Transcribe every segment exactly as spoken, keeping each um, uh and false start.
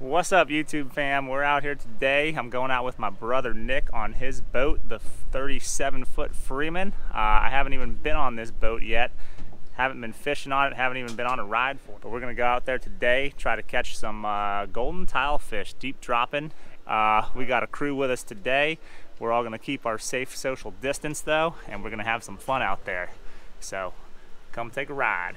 What's up, YouTube fam? We're out here today. I'm going out with my brother Nick on his boat, the thirty-seven foot Freeman. Uh, I haven't even been on this boat yet. Haven't been fishing on it, haven't even been on a ride for it. But we're gonna go out there today, try to catch some uh, golden tile fish, deep dropping. Uh, we got a crew with us today. We're all gonna keep our safe social distance though, and we're gonna have some fun out there. So come take a ride.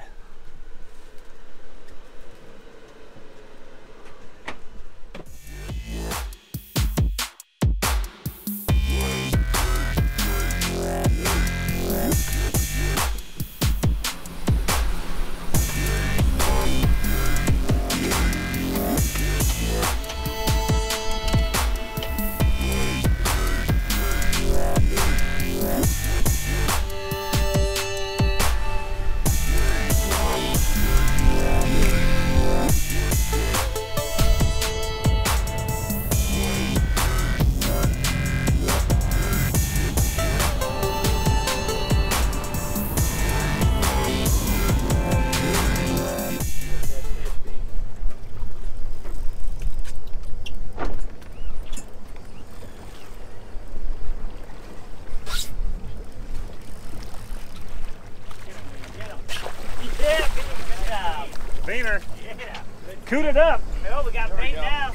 Coot it up. Oh, we got bait now.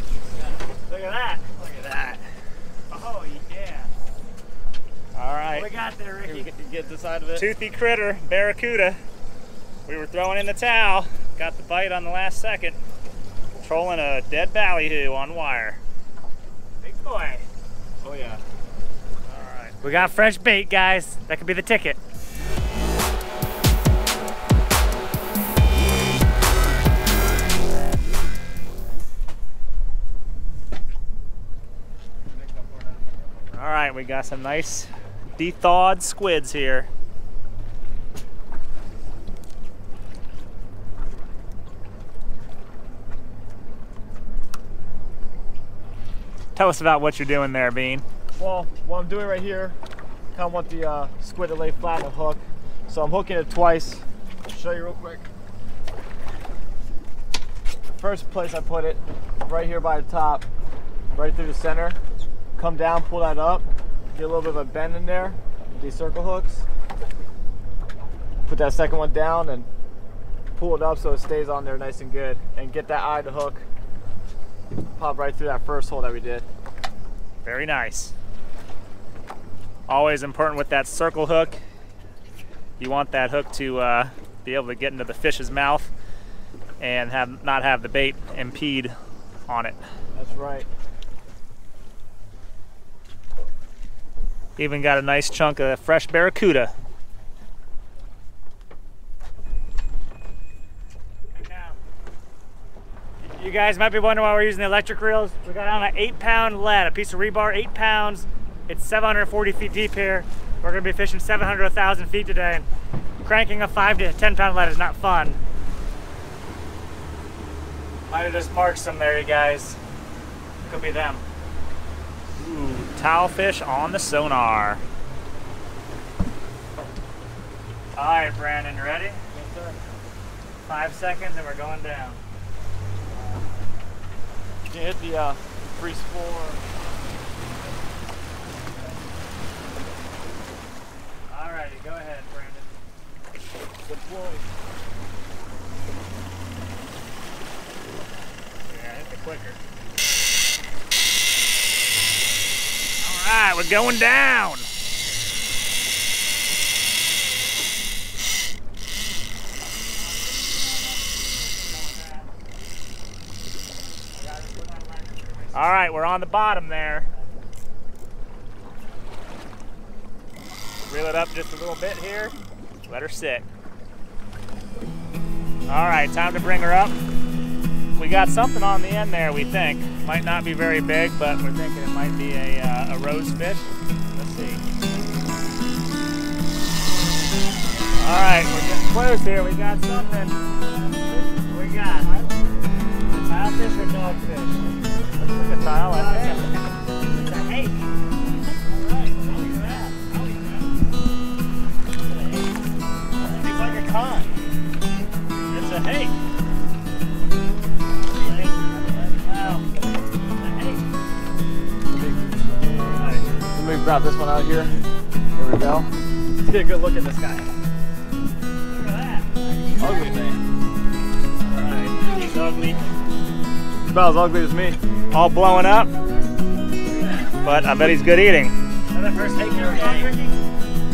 Look at that. Look at that. Oh, yeah. All right. What we got there, Ricky? Here, get this side of it. Toothy critter, barracuda. We were throwing in the towel. Got the bite on the last second. Trolling a dead ballyhoo on wire. Big boy. Oh, yeah. All right. We got fresh bait, guys. That could be the ticket. We got some nice de-thawed squids here. Tell us about what you're doing there, Bean. Well, what I'm doing right here, kind of want the uh, squid to lay flat on the hook. So I'm hooking it twice. I'll show you real quick. The first place I put it, right here by the top, right through the center. Come down, pull that up, get a little bit of a bend in there, these circle hooks. Put that second one down and pull it up so it stays on there nice and good. And get that eye to hook, pop right through that first hole that we did. Very nice. Always important with that circle hook. You want that hook to uh, be able to get into the fish's mouth and have not have the bait impede on it. That's right. Even got a nice chunk of fresh barracuda. And now, you guys might be wondering why we're using the electric reels. We got on an eight pound lead, a piece of rebar, eight pounds. It's seven hundred forty feet deep here. We're gonna be fishing seven hundred thousand feet today. And cranking a five to ten pound lead is not fun. Might have just parked some there, you guys. Could be them. Ooh, tile fish on the sonar. All right, Brandon, you ready? Yes, sir. Five seconds and we're going down. You can hit the uh, free spool. All righty, go ahead, Brandon. Deploy. Yeah, hit the clicker. All right, we're going down. All right, we're on the bottom there. Reel it up just a little bit here. Let her sit. All right, time to bring her up. We got something on the end there, we think. Might not be very big, but we're thinking it might be a, uh, a rose fish. Let's see. All right, we're getting close here. We got something. We got tile fish or dogfish? Looks like a tile, I think. It's a hake. All right, I'll eat that. I'll eat that. It's like a con. It's a hake. Wow. drop this one out here. Here we go. Let's get a good look at this guy. Look at that. Ugly thing. Alright, he's ugly. He's about as ugly as me. All blowing up. But I bet he's good eating. Is that the first hake you ever caught, Ricky?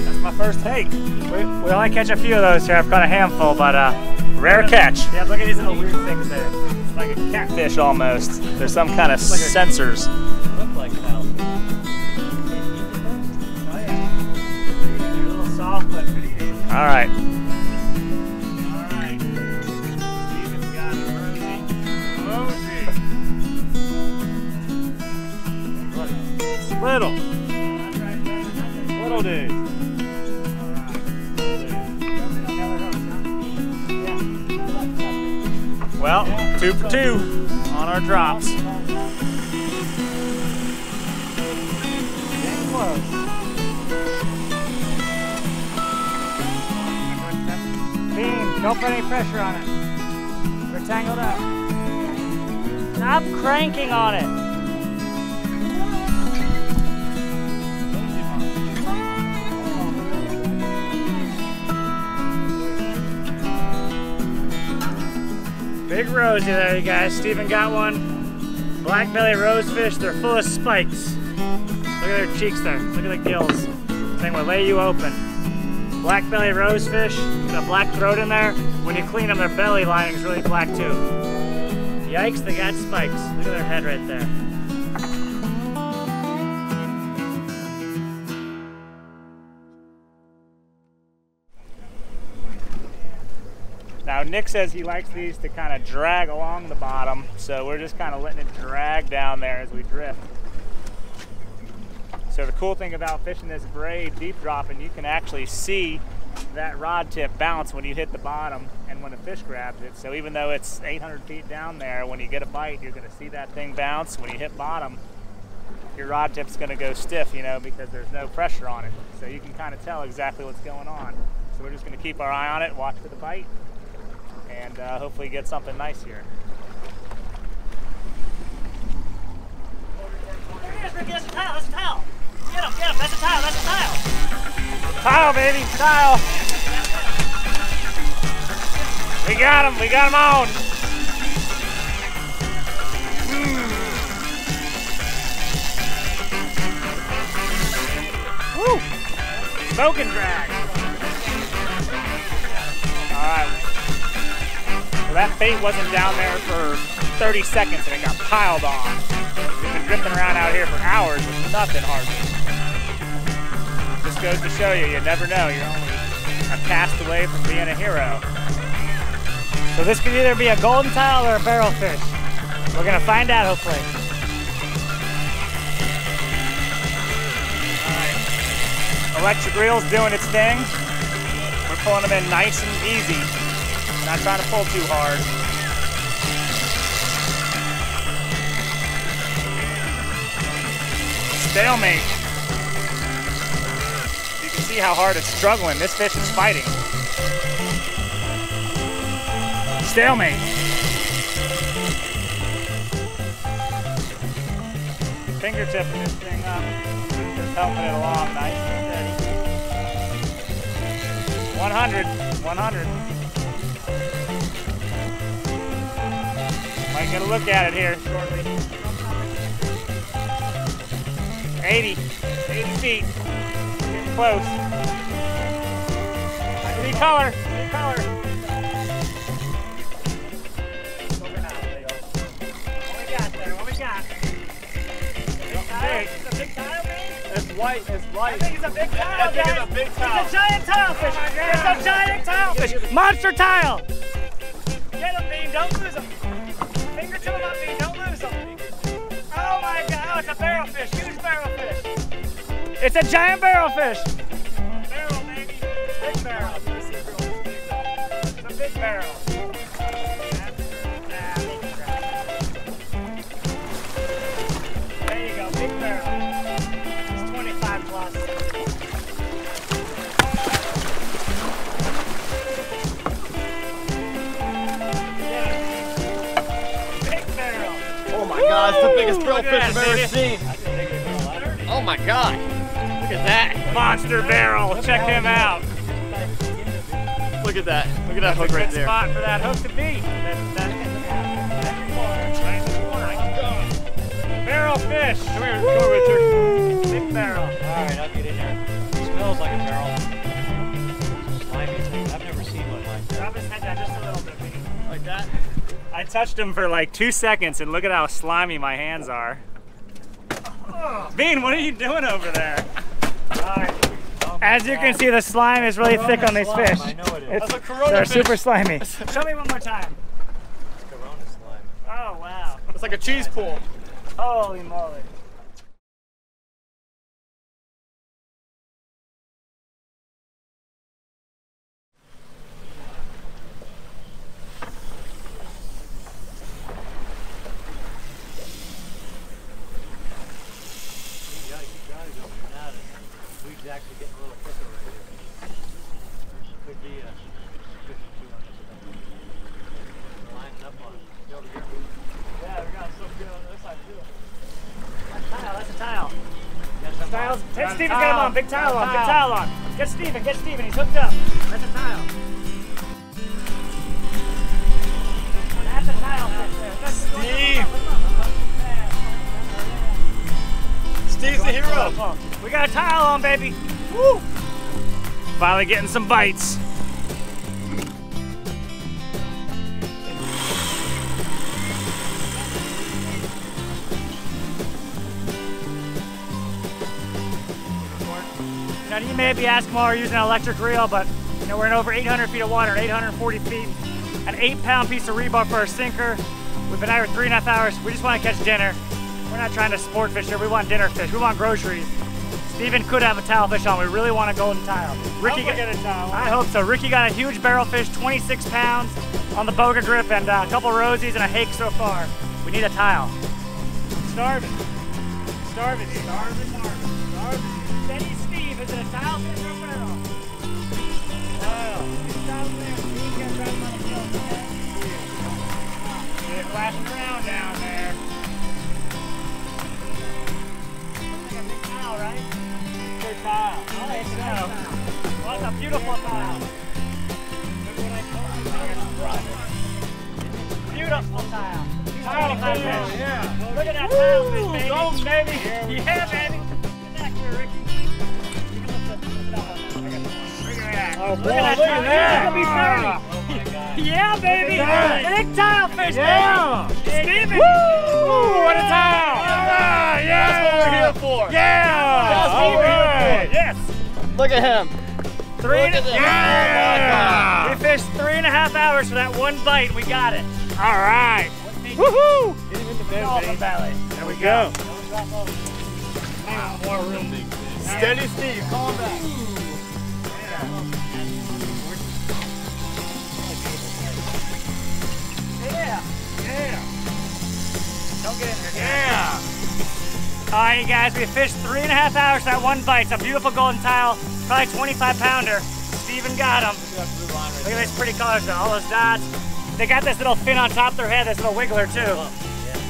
That's my first hake. We, we only catch a few of those here. I've caught a handful, but uh, rare catch. Yeah, look at these little weird things there. It's like a catfish almost. There's some kind of like sensors. Look like that. All right. All right. Steven's got a rosy. Rosy. Little. Little dude. Well, two for two on our drops. Bean, don't put any pressure on it. We're tangled up. Stop cranking on it. Big rosy there, you guys. Steven got one. Black belly rose fish. They're full of spikes. Look at their cheeks there. Look at the gills. This thing will lay you open. Black belly rose fish, the black throat in there. When you clean them, their belly lining's really black too. Yikes, they got spikes. Look at their head right there. Now Nick says he likes these to kind of drag along the bottom, so we're just kind of letting it drag down there as we drift. So the cool thing about fishing this braid deep dropping, you can actually see that rod tip bounce when you hit the bottom and when the fish grabs it. So even though it's eight hundred feet down there, when you get a bite, you're gonna see that thing bounce. When you hit bottom, your rod tip's gonna go stiff, you know, because there's no pressure on it. So you can kind of tell exactly what's going on. So we're just gonna keep our eye on it, watch for the bite, and uh, hopefully get something nice here. There it is, Ricky, that's a tile, that's a tile. Get him, get him, that's a tile, that's a tile. Tile, baby, tile. We got him, we got him on. Mm. Woo, smoke and drag. All right, well, that bait wasn't down there for thirty seconds and it got piled on. We've been drifting around out here for hours with nothing hardly. Just goes to show you, you never know. You're only a cast away from being a hero. So this could either be a golden tile or a barrel fish. We're gonna find out, hopefully. All right. Electric reel's doing its thing. We're pulling them in nice and easy. We're not trying to pull too hard. Stalemate. See how hard it's struggling. This fish is fighting. Stalemate. Fingertipping this thing up, just helping it along nice and steady. one hundred, one hundred. Might get a look at it here shortly. eighty, eighty feet. Close. I can see color. See color. What we got there? What we got? It's a big tile, man. It's white. It's white. I think it's a big tile, guys. It's a big tile. It's a giant tile fish. It's a giant tile fish. Monster tile. Get him, Bean. Don't lose him. Finger to him up, Bean. Don't lose him. Oh my God! Oh, it's a barrel fish. Huge barrel fish. It's a giant barrel fish. Barrel, baby. Big barrel. It's a big barrel. There you go, big barrel. It's twenty-five plus. Yeah. Big barrel. Oh my Woo! God, it's the biggest barrel fish I've ever seen. Oh my God. at that. Monster barrel. Check him out. Look at that. Look at that hook right there. That's a good spot for that hook to be. That's, that's, that's barrel fish. Come here, come over, Richard. Big barrel. All right, I'll get in there. It smells like a barrel. Slimy. I've never seen one like that. Drop his head down just a little bit. Like that? I touched him for like two seconds, and look at how slimy my hands are. Oh. Bean, what are you doing over there? All right. As you can see, the slime is really corona thick on these slime. Fish. I know it is. It's, That's a they're fish. super slimy. Show me one more time. It's corona slime. Oh, wow. It's like a cheese pool. Holy moly. Take Steven, get him on, big tile on, big tile on. Get Steven, get Steven, he's hooked up. That's a tile. That's a tile fish there. That's Steve! Steve's the hero. We got a tile on, baby. Woo! Finally getting some bites. Now, you may be asking why we're using an electric reel, but you know, we're in over eight hundred feet of water, eight hundred forty feet, an eight pound piece of rebar for our sinker. We've been out for three and a half hours. We just want to catch dinner. We're not trying to sport fish here. We want dinner fish. We want groceries. Steven could have a tile fish on. We really want a golden tile. Ricky got, get a tile. I hope so. Ricky got a huge barrel fish, twenty-six pounds on the Boga Grip, and uh, a couple rosies and a hake so far. We need a tile. Starving. Starving. Starving. Starving. Steady Steve, is it a tile fish or barrel? Oh. It's a tile fish. He's going to try to let him go, okay? Yeah. They're flashing around down there. Looks like a big tile, right? It's a big tile. Oh, it's a tile. Well, it's a beautiful tile. Look what I call it. Beautiful tile. Tile fish. Yeah. Look at that tile fish, baby. Gold, baby. Yeah, baby. Oh, look at that, look at that. It's gonna be thirty. Yeah, baby. Big tile fish, yeah. Baby. Steven. Woo! What a tile. Yeah. Yeah. That's what we're here for. Yeah. That's what we're here for. Yes. Look at him. Three look and a half. Yeah. We fished three and a half hours for that one bite. We got it. All right. Woohoo! Get him in the belly. There we go. Wow. More room. Steady, Steve. Calm down. Yeah. All right, you guys, we fished three and a half hours that one bite. It's a beautiful golden tile, probably twenty-five pounder. Steven got him. Look at these pretty colors, though. All those dots. They got this little fin on top of their head, this little wiggler, too. Yeah,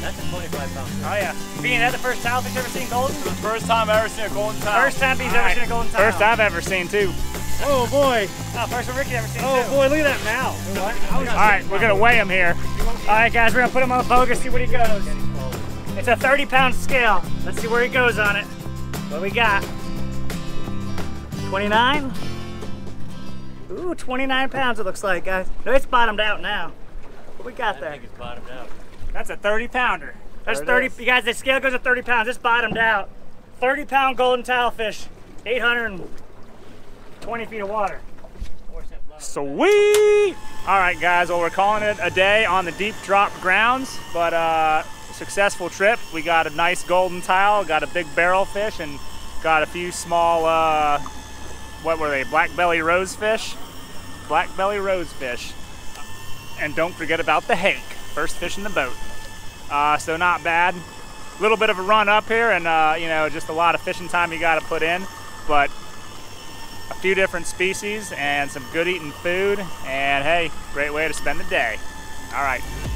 that's a twenty-five pounder. Oh, yeah. Bean, is that the first tile fish you've ever seen golden? It's the first time I've ever seen a golden tile. First time he's ever seen a golden tile. First I've ever seen, too. Oh, boy. Oh, first one Ricky ever seen, Oh, too. boy, look at that mouth. All right, we're going to weigh him here. All right, guys, we're going to put him on a boga, see where he goes. It's a thirty pound scale. Let's see where he goes on it. What we got? twenty-nine? Ooh, twenty-nine pounds it looks like, guys. No, it's bottomed out now. What we got there? I think it's bottomed out. That's a thirty pounder. That's thirty, you guys, the scale goes to thirty pounds. It's bottomed out. thirty pound golden tile fish, eight hundred twenty feet of water. Sweet! All right, guys, well, we're calling it a day on the deep drop grounds, but uh, successful trip. We got a nice golden tile, got a big barrel fish, and got a few small, uh, what were they, black belly rose fish? Black belly rose fish. And don't forget about the hake, first fish in the boat. Uh, so not bad. A little bit of a run up here, and uh, you know, just a lot of fishing time you gotta put in, but a few different species and some good eating food, and hey, great way to spend the day. All right.